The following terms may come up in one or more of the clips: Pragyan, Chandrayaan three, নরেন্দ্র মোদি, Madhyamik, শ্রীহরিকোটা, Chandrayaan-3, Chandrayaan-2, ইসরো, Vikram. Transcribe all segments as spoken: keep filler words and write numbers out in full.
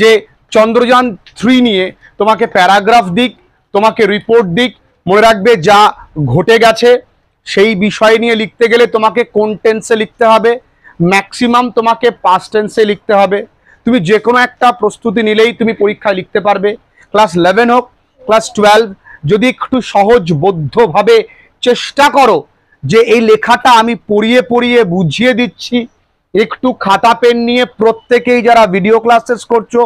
যে চন্দ্রযান থ্রি নিয়ে তোমাকে প্যারাগ্রাফ দিক, তোমাকে রিপোর্ট দিক, মনে রাখবে যা ঘটে গেছে সেই বিষয় নিয়ে লিখতে গেলে তোমাকে কোন টেন্সে লিখতে হবে, ম্যাক্সিমাম তোমাকে পাস্ট টেন্সে লিখতে হবে। তুমি যে কোনো একটা প্রস্তুতি নিলেই তুমি পরীক্ষায় লিখতে পারবে, ক্লাস ইলেভেন হোক ক্লাস টুয়েলভ। যদি একটু সহজবোধ্যভাবে চেষ্টা করো যে এই লেখাটা আমি পড়িয়ে পড়িয়ে বুঝিয়ে দিচ্ছি, একটু খাতা পেন নিয়ে প্রত্যেকেই যারা ভিডিও ক্লাসেস করছো,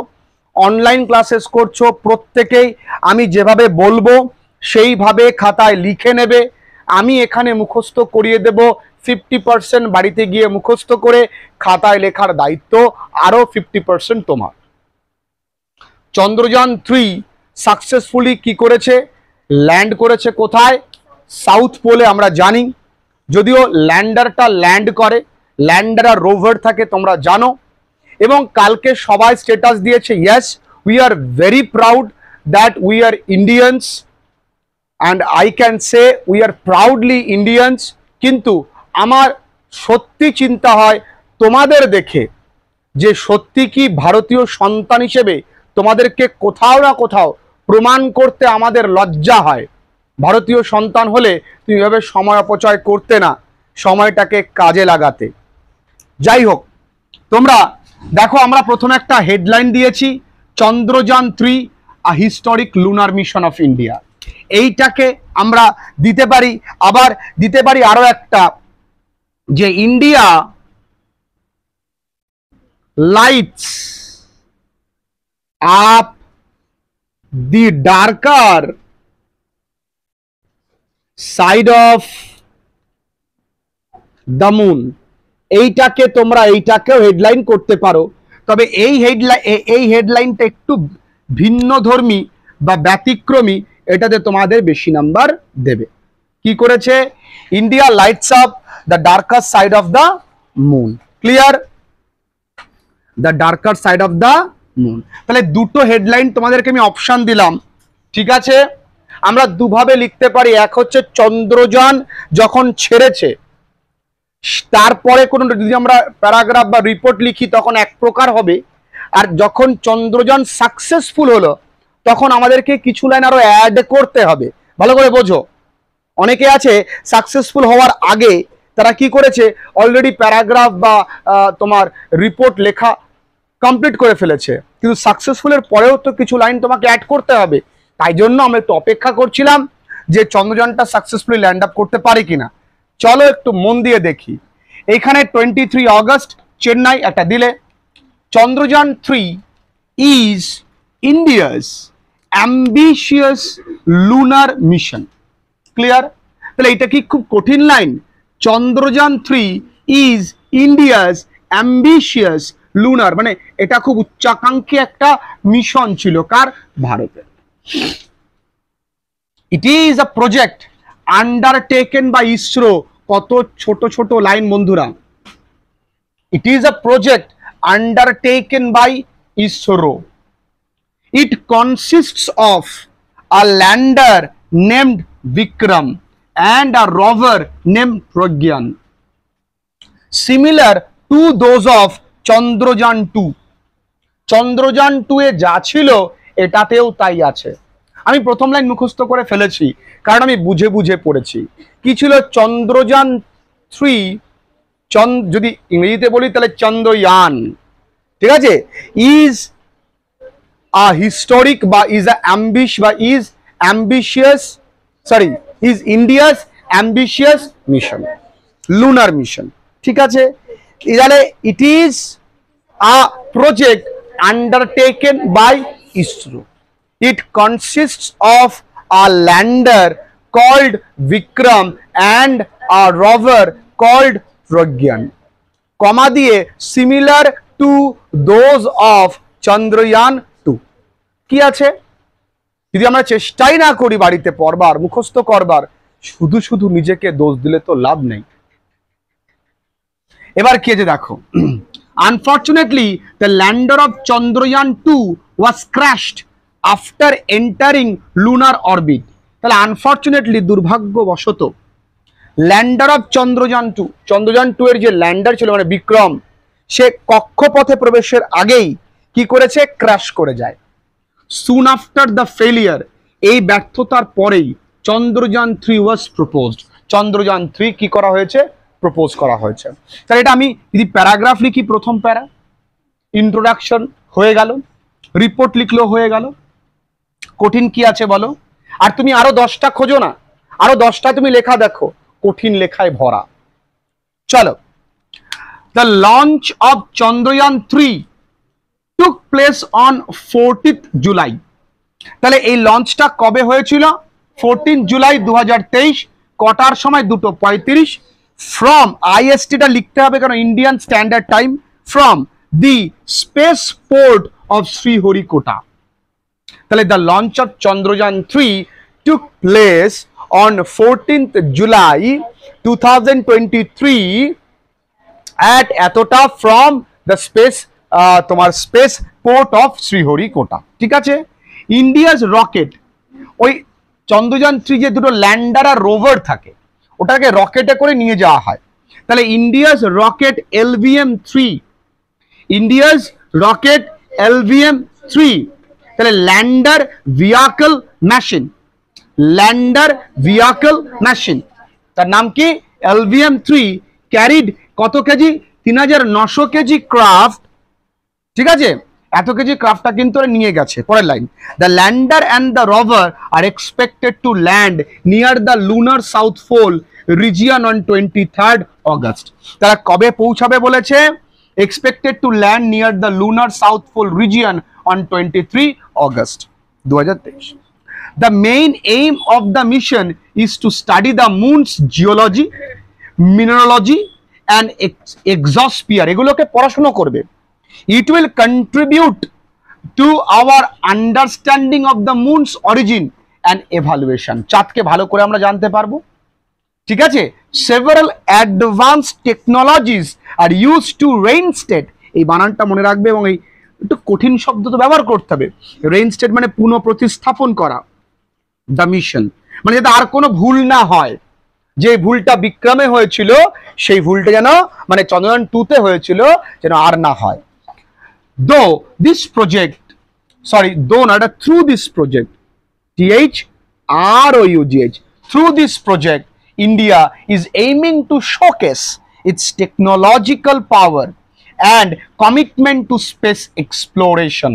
অনলাইন ক্লাসেস করছো, প্রত্যেকেই আমি যেভাবে বলবো সেইভাবে খাতায় লিখে নেবে। আমি এখানে মুখস্থ করিয়ে দেব ফিফটি পার্সেন্ট বাড়িতে গিয়ে মুখস্থ করে, খাতায় লেখার দায়িত্ব আরও ফিফটি পার্সেন্ট তোমার। চন্দ্রযান থ্রি সাকসেসফুলি কি করেছে, ল্যান্ড করেছে কোথায়, সাউথ পোলে আমরা জানি। যদিও ল্যান্ডারটা ল্যান্ড করে, ল্যান্ডার আর রোভার থাকে তোমরা জানো। এবং কালকে সবাই স্ট্যাটাস দিয়েছে, yes we are very proud that we are Indians and I can say we are proudly Indians. কিন্তু আমার সত্যি চিন্তা হয় তোমাদের দেখে যে সত্যি কি ভারতীয় সন্তান হিসেবে তোমাদেরকে কোথাও না কোথাও প্রমাণ করতে আমাদের লজ্জা হয়। ভারতীয় সন্তান হলে তুমি এভাবে সময় অপচয় করতে না, সময়টাকে কাজে লাগাতে। যাই হোক, তোমরা দেখো আমরা প্রথমে একটা হেডলাইন দিয়েছি, Chandrayaan three a historic lunar mission of India. এইটাকে আমরা দিতে পারি, আবার দিতে পারি আরো একটা, যে India lights up the darker side of the moon. এইটাকে তোমরা এইটাকেও হেডলাইন করতে পারো, তবে এই হেডলাইন এই হেডলাইনটা একটু ভিন্নধর্মী বা ব্যতিক্রমী, এটাতে তোমাদের বেশি নাম্বার দেবে। কি করেছে, India lights up the darker side of the moon. Clear, the darker side of the moon. তাহলে দুটো হেডলাইন তোমাদেরকে আমি অপশান দিলাম, ঠিক আছে। আমরা দুভাবে লিখতে পারি, এক হচ্ছে চন্দ্রযান যখন ছেড়েছে তারপরে কোনো যদি আমরা প্যারাগ্রাফ বা রিপোর্ট লিখি তখন এক প্রকার হবে, আর যখন চন্দ্রযান সাকসেসফুল হলো তখন আমাদেরকে কিছু লাইন আরো অ্যাড করতে হবে। ভালো করে বোঝো, অনেকে আছে সাকসেসফুল হওয়ার আগে তারা কি করেছে, অলরেডি প্যারাগ্রাফ বা তোমার রিপোর্ট লেখা কমপ্লিট করে ফেলেছে, কিন্তু সাকসেসফুলের পরেও তো কিছু লাইন তোমাকে অ্যাড করতে হবে। তাই জন্য আমরা একটু অপেক্ষা করছিলাম যে চন্দ্রযানটা সাকসেসফুলি ল্যান্ড আপ করতে পারে কিনা। চলো একটু মন দিয়ে দেখি, এইখানে টোয়েন্টি থ্রি অগস্ট চেন্নাই একটা দিলে, Chandrayaan three is India's ambitious lunar mission. Clear, তাহলে এটা কি খুব কঠিন line, Chandrayaan three is India's ambitious lunar, মানে এটা খুব উচ্চাকাঙ্ক্ষী একটা মিশন ছিল কার, ভারতের। It is a project undertaken by ইসরো। কত ছোট ছোট লাইন বন্ধুরা, it is a project undertaken by ইসরো। It consists of a lander named Vikram and a rover named Pragyan, similar to those of Chandrayaan two. Chandrayaan two এ যা ছিল এটাতেও তাই আছে। আমি প্রথম লাইন মুখস্থ করে ফেলেছি কারণ আমি বুঝে বুঝে পড়েছি। কি ছিল চন্দ্রযান থ্রি, চন্দ্র যদি ইংরেজিতে বলি তাহলে চন্দ্রযান, ঠিক আছে, ইজ আ হিস্টোরিক বা ইজ অ্যাম্বিশ বা is ambitious sorry is India's ambitious mission, lunar mission, ঠিক আছে। তাহলে it is a project undertaken by ইসরো। It consists of a lander called Vikram and a rover called Pragyan, comma দিয়ে similar to those of Chandrayaan। কি আছে, যদি আমরা চেষ্টাই না করি বাড়িতে পড়বার মুখস্থ করবার, শুধু শুধু নিজেকে দোষ দিলে তো লাভ নেই। এবার কি আছে দেখো, unfortunately the lander of Chandrayaan two was crashed after entering lunar orbit. তাহলে আনফর্চুনেটলি, দুর্ভাগ্যবশত, lander of Chandrayaan two Chandrayaan two এর যে ল্যান্ডার ছিল মানে বিক্রম, সে কক্ষপথে প্রবেশের আগেই কি করেছে, ক্র্যাশ করে যায়। সুন আফটার দ্য ফেলিয়ার, এই ব্যর্থতার পরেই Chandrayaan three was proposed. Chandrayaan three কি করা হয়েছে, প্রপোজ করা হয়েছে। তাহলে এটা আমি যদি প্যারাগ্রাফ লিখি, প্রথম প্যারা ইন্ট্রোডাকশন হয়ে গেল, রিপোর্ট লিখলো হয়ে গেল, কঠিন কি আছে বলো। আর তুমি আরো দশটা খোঁজো না, আরো দশটা তুমি লেখা দেখো, কঠিন লেখায় ভরা। চলো, the launch of Chandrayaan three took place on fourteenth July. তাহলে এই লঞ্চটা কবে হয়েছিল, ফোরটিন জুলাই দু হাজার তেইশ, কটার সময়, দুটো পঁয়ত্রিশ। ফ্রম, আইএসটিটা লিখতে হবে কারণ Indian standard time, from the space port of শ্রীহরিকোটা। তাহলে the launch of Chandrayaan three took place on fourteenth July two thousand twenty three at এতটা ফ্রম দ্য স্পেস, তোমার স্পেস পোর্ট অফ শ্রীহরিকোটা। ঠিক আছে, ইন্ডিয়াস রকেট, ওই Chandrayaan three যে দুটো lander আর rover থাকে ওটাকে রকেটে করে নিয়ে যাওয়া হয়। তাহলে India's rocket L V M three, India's rocket L V M three, তাহলে lander vehicle machine, lander vehicle machine, তার নাম কি L V M three, carried কত কেজি, তিন হাজার নশো কেজি ক্রাফট। ঠিক আছে, এত কেজি ক্রাফটটা কিন্তু ওরা নিয়ে গেছে। পরের line, the lander and the rover are expected to land near the lunar south pole region on twenty third August. তারা কবে পৌঁছাবে বলেছে, expected to land near the lunar south pole region on twenty three August দু হাজার তেইশ। The main aim of the mission is to study the moon's geology, mineralogy and exosphere, এগুলোকে পড়াশুনো করবে। It will contribute to our understanding of the moon's origin and evaluation. চাঁদকে ভালো করে আমরা জানতে পারবো। ঠিক আছে, several advanced technologies are used to reinstate, এই বানানটা মনে রাখবে এবং এই একটু কঠিন শব্দ তো ব্যবহার করতে হবে। reinstate মানে পুনঃপ্রতিস্থাপন করা, the mission মানে যাতে আর কোনো ভুল না হয়, যে ভুলটা বিক্রমে হয়েছিল সেই ভুলটা যেন, মানে চন্দ্রযান টুতে হয়েছিল, যেন আর না হয়। Though this project, sorry, though not, through this project, T H R O U G H, through this project, India is aiming to showcase its technological power and commitment to space exploration.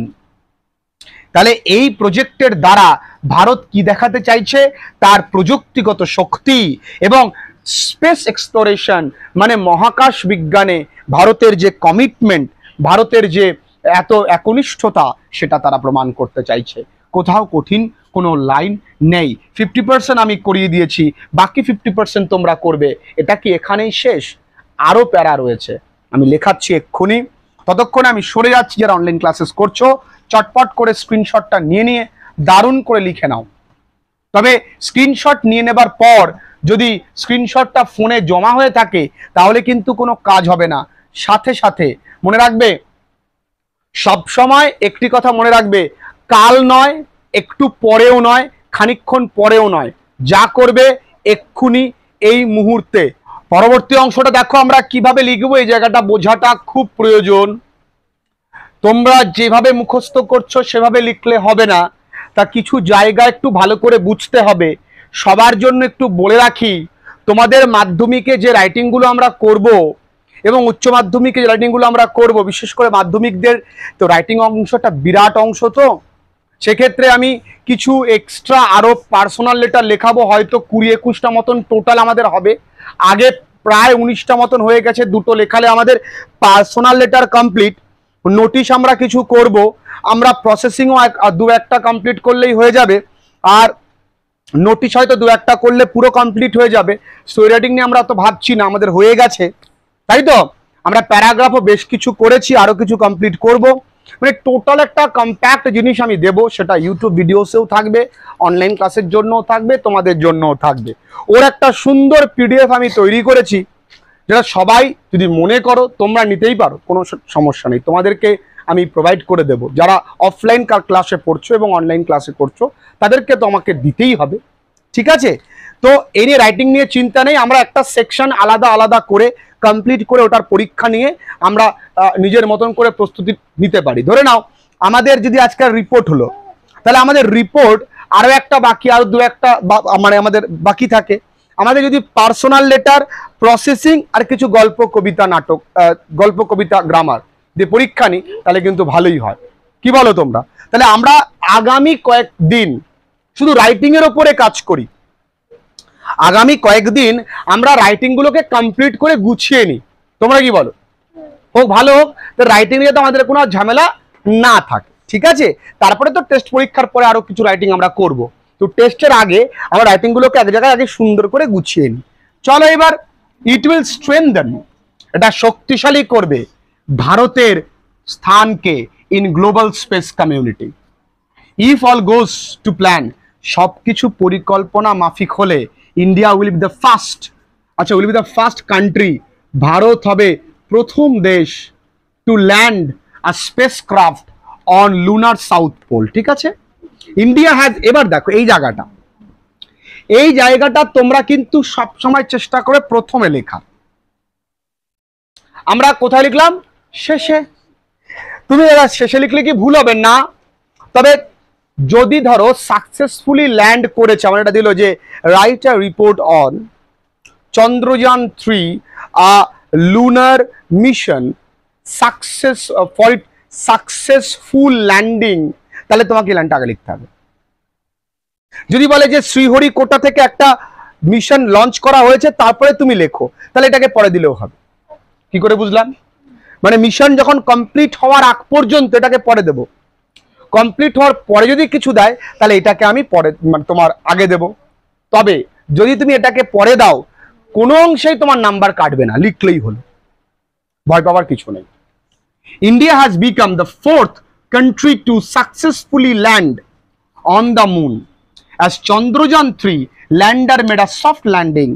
তাহলে এই প্রজেক্টের দ্বারা ভারত কি দেখাতে চাইছে, তার প্রযুক্তিগত শক্তি এবং স্পেস এক্সপ্লোরেশন মানে মহাকাশ বিজ্ঞানে ভারতের যে কমিটমেন্ট, ভারতের যে এত একনিষ্ঠতা, সেটা তারা প্রমাণ করতে চাইছে। কোথাও কঠিন কোনো লাইন নেই, ফিফটি পার্সেন্ট আমি করিয়ে দিয়েছি, বাকি ফিফটি পার্সেন্ট তোমরা করবে। এটা কি এখানেই শেষ, আরও প্যারা রয়েছে, আমি লেখাচ্ছি এক্ষুনি। ততক্ষণে আমি সরে যাচ্ছি, যারা অনলাইন ক্লাসেস করছো চটপট করে স্ক্রিনশটটা নিয়ে নিয়ে দারুণ করে লিখে নাও। তবে স্ক্রিনশট নিয়ে নেবার পর যদি স্ক্রিনশটটা ফোনে জমা হয়ে থাকে তাহলে কিন্তু কোনো কাজ হবে না। সাথে সাথে মনে রাখবে, সবসময় একটি কথা মনে রাখবে, কাল নয়, একটু পরেও নয়, খানিকক্ষণ পরেও নয়, যা করবে এক্ষুনি এই মুহূর্তে। পরবর্তী অংশটা দেখো আমরা কিভাবে লিখবো, এই জায়গাটা বোঝাটা খুব প্রয়োজন। তোমরা যেভাবে মুখস্থ করছো সেভাবে লিখলে হবে না, তা কিছু জায়গা একটু ভালো করে বুঝতে হবে। সবার জন্য একটু বলে রাখি, তোমাদের মাধ্যমিকে যে রাইটিংগুলো আমরা করবো এবং উচ্চ মাধ্যমিকে যে রাইটিংগুলো আমরা করব, বিশেষ করে মাধ্যমিকদের তো রাইটিং অংশটা বিরাট অংশ, তো সেক্ষেত্রে আমি কিছু এক্সট্রা আরও পার্সোনাল লেটার লেখাবো, হয়তো কুড়ি একুশটা মতন টোটাল আমাদের হবে। আগে প্রায় উনিশটা মতন হয়ে গেছে, দুটো লেখালে আমাদের পার্সোনাল লেটার কমপ্লিট। নোটিশ আমরা কিছু করব, আমরা প্রসেসিংও দু একটা কমপ্লিট করলেই হয়ে যাবে, আর নোটিশ হয়তো দু একটা করলে পুরো কমপ্লিট হয়ে যাবে। স্টোরি রাইটিং নিয়ে আমরা তো ভাবছি না, আমাদের হয়ে গেছে, তাই তো। আমরা প্যারাগ্রাফও বেশ কিছু করেছি, আরও কিছু কমপ্লিট করব, মানে টোটাল একটা কম্প্যাক্ট জিনিস আমি দেব। সেটা ইউটিউব ভিডিওসেও থাকবে, অনলাইন ক্লাসের জন্যও থাকবে, তোমাদের জন্যও থাকবে। ওর একটা সুন্দর পিডিএফ আমি তৈরি করেছি, যেটা সবাই যদি মনে করো তোমরা নিতেই পারো, কোনো সমস্যা নেই, তোমাদেরকে আমি প্রোভাইড করে দেব। যারা অফলাইন ক্লাসে পড়ছো এবং অনলাইন ক্লাসে করছো তাদেরকে তো আমাকে দিতেই হবে। ঠিক আছে, তো এই নিয়ে রাইটিং নিয়ে চিন্তা নেই, আমরা একটা সেকশন আলাদা আলাদা করে কমপ্লিট করে ওটার পরীক্ষা নিয়ে আমরা নিজের মতন করে প্রস্তুতি নিতে পারি। ধরে নাও আমাদের যদি আজকের রিপোর্ট হলো, তাহলে আমাদের রিপোর্ট আরও একটা বাকি, আরও দু একটা মানে আমাদের বাকি থাকে। আমাদের যদি পার্সোনাল লেটার, প্রসেসিং আর কিছু গল্প কবিতা, নাটক, গল্প কবিতা, গ্রামার যে পরীক্ষা নিই, তাহলে কিন্তু ভালোই হয়। কি বলো তোমরা? তাহলে আমরা আগামী কয়েকদিন শুধু রাইটিংয়ের ওপরে কাজ করি। আগামী কয়েকদিন আমরা রাইটিংগুলোকে কমপ্লিট করে গুছিয়ে নিই। তোমরা কি বলো? হোক ভালো হোক, তো রাইটিং নিয়ে তো আমাদের কোনো ঝামেলা না থাকে, ঠিক আছে? তারপরে তো টেস্ট পরীক্ষার পরে আরও কিছু রাইটিং আমরা করব। তো টেস্টের আগে আমরা রাইটিংগুলোকে এক জায়গায় আগে সুন্দর করে গুছিয়ে নিই। চলো এবার, ইট উইল স্ট্রেংথেন, এটা শক্তিশালী করবে ভারতের স্থানকে in global space community. If all goes to plan, সব কিছু পরিকল্পনা মাফিক হলে India will be the first, আচ্ছা will be the first country, ভারত হবে প্রথম দেশ to land a space craft on lunar south pole, ঠিক আছে? ইন্ডিয়া হ্যাজ, এবার দেখো এই জায়গাটা, এই জায়গাটা তোমরা কিন্তু সবসময় চেষ্টা করে প্রথমে লেখা। আমরা কোথায় লিখলাম? শেষে। তুমি এরা শেষে লিখলে কি ভুল হবে? না। তবে যদি ধরো সাকসেসফুলি ল্যান্ড করেছে, আমার এটা দিল যে write a report on Chandrayaan three a lunar mission success for it successful landing, তাহলে তোমাকে ল্যান্ডটা আগে লিখতে হবে। যদি বলে যে শ্রীহরিকোটা থেকে একটা মিশন লঞ্চ করা হয়েছে, তারপরে তুমি লেখো, তাহলে এটাকে পরে দিলেও হবে। কি করে বুঝলাম? মানে মিশন যখন কমপ্লিট হওয়ার আগ পর্যন্ত এটাকে পরে দেব, কমপ্লিট হওয়ার পরে যদি কিছু দেয় তাহলে এটাকে আমি পরে মানে তোমার আগে দেব। তবে যদি তুমি এটাকে পরে দাও, কোনো অংশেই তোমার নাম্বার কাটবে না, লিখলেই হলো, ভয় পাওয়ার কিছু নেই। India has become the fourth country to successfully land on the moon, as Chandrayaan three lander made a soft landing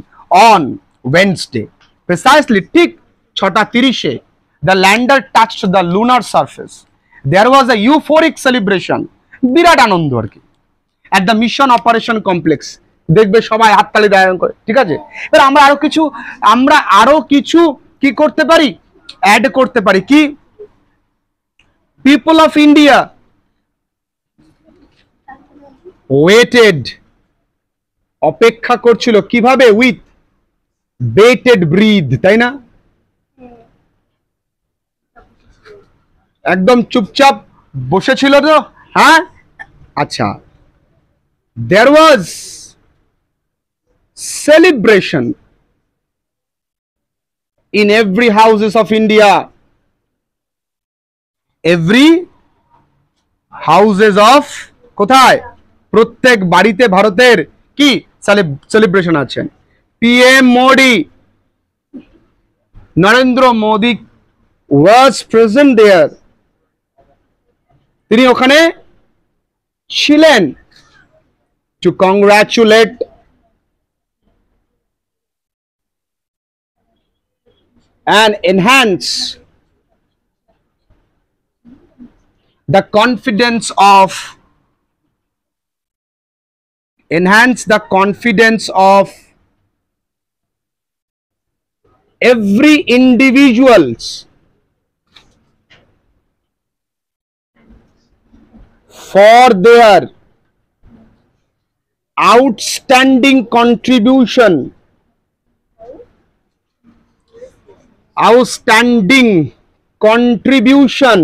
on Wednesday. Precisely tik six thirty the lander touched the lunar surface. There was a euphoric celebration, বিরাট আনন্দ আর কি, at the mission operation complex. দেখবে সবাই হাততালি দেয়, ঠিক আছে? এবার আমরা আরো কিছু আমরা আরো কিছু কি করতে পারি? অ্যাড করতে পারি। কি? People of India waited, অপেক্ষা করছিল কিভাবে? with bated breath, তাই না? একদম চুপচাপ বসেছিল তো, হ্যাঁ? আচ্ছা, there was celebration in every houses of India. Every houses of, কোথায়? প্রত্যেক বাড়িতে ভারতের কি সেলিব্রেশন আছে। PM Modi, নরেন্দ্র মোদি was present there, তিনি ওখানে ছিলেন, to congratulate and enhance the confidence of enhance the confidence of every individuals for their outstanding contribution outstanding contribution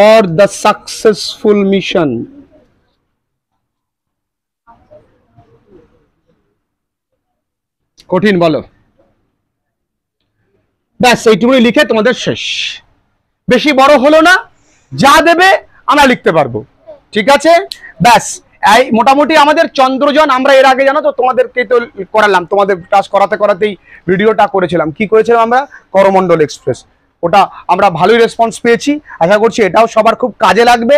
for the successful mission. কঠিন বলো? ব্যাস এইটুকুই লিখে তোমাদের শেষ। বেশি বড় হলো না, যা দেবে আমরা লিখতে পারবো, ঠিক আছে? ব্যাস এই মোটামুটি আমাদের চন্দ্রযান। আমরা এর আগে জানো তো তোমাদেরকে তো করালাম, তোমাদের ক্লাস করাতে করাতেই ভিডিওটা করেছিলাম। কি করেছিলাম আমরা? করমণ্ডল এক্সপ্রেস। ওটা আমরা ভালোই রেসপন্স পেয়েছি, আশা করছি এটাও সবার খুব কাজে লাগবে।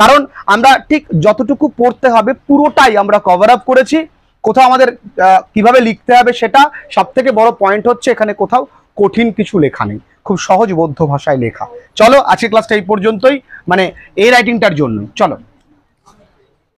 কারণ আমরা ঠিক যতটুকু পড়তে হবে পুরোটাই আমরা কভার আপ করেছি। কোথাও আমাদের কিভাবে লিখতে হবে সেটা, সব থেকে বড় পয়েন্ট হচ্ছে এখানে কোথাও কঠিন কিছু লেখা নেই, খুব সহজ বোধ্য ভাষায় লেখা। চলো আজকের ক্লাসটা এই পর্যন্তই, মানে এই রাইটিংটার জন্য। চলো।